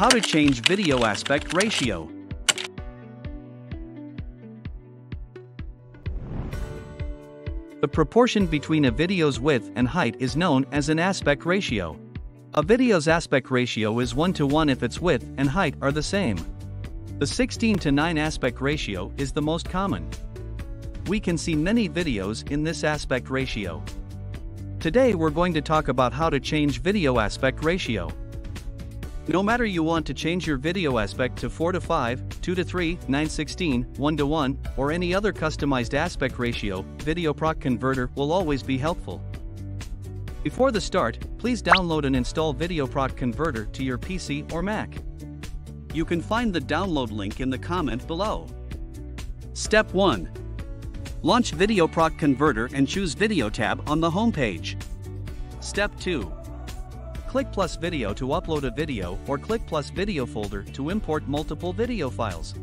How to change video aspect ratio. The proportion between a video's width and height is known as an aspect ratio. A video's aspect ratio is 1:1 if its width and height are the same. The 16:9 aspect ratio is the most common. We can see many videos in this aspect ratio. Today we're going to talk about how to change video aspect ratio. No matter you want to change your video aspect to 4:5, 2:3, 9:16, 1:1, or any other customized aspect ratio, VideoProc Converter will always be helpful. Before the start, please download and install VideoProc Converter to your PC or Mac. You can find the download link in the comment below. Step 1. Launch VideoProc Converter and choose Video tab on the home page. Step 2. Click plus video to upload a video or click plus video folder to import multiple video files.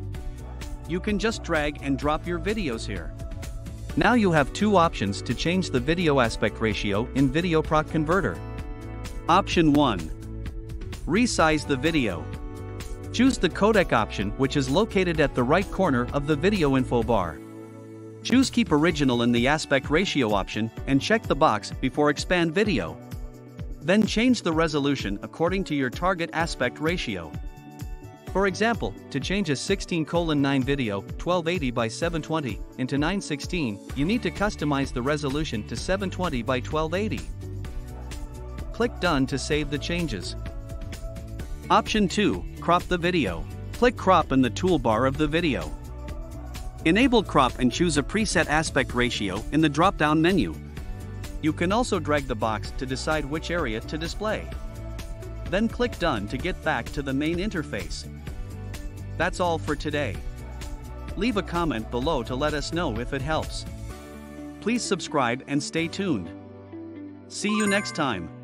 You can just drag and drop your videos here. Now you have two options to change the video aspect ratio in VideoProc Converter. Option 1. Resize the video. Choose the codec option, which is located at the right corner of the video info bar. Choose Keep Original in the aspect ratio option and check the box before Expand Video. Then change the resolution according to your target aspect ratio. For example, to change a 16:9 video, 1280 by 720, into 9:16, you need to customize the resolution to 720 by 1280. Click Done to save the changes. Option 2, Crop the video. Click Crop in the toolbar of the video. Enable crop and choose a preset aspect ratio in the drop-down menu. You can also drag the box to decide which area to display. Then click Done to get back to the main interface. That's all for today. Leave a comment below to let us know if it helps. Please subscribe and stay tuned. See you next time.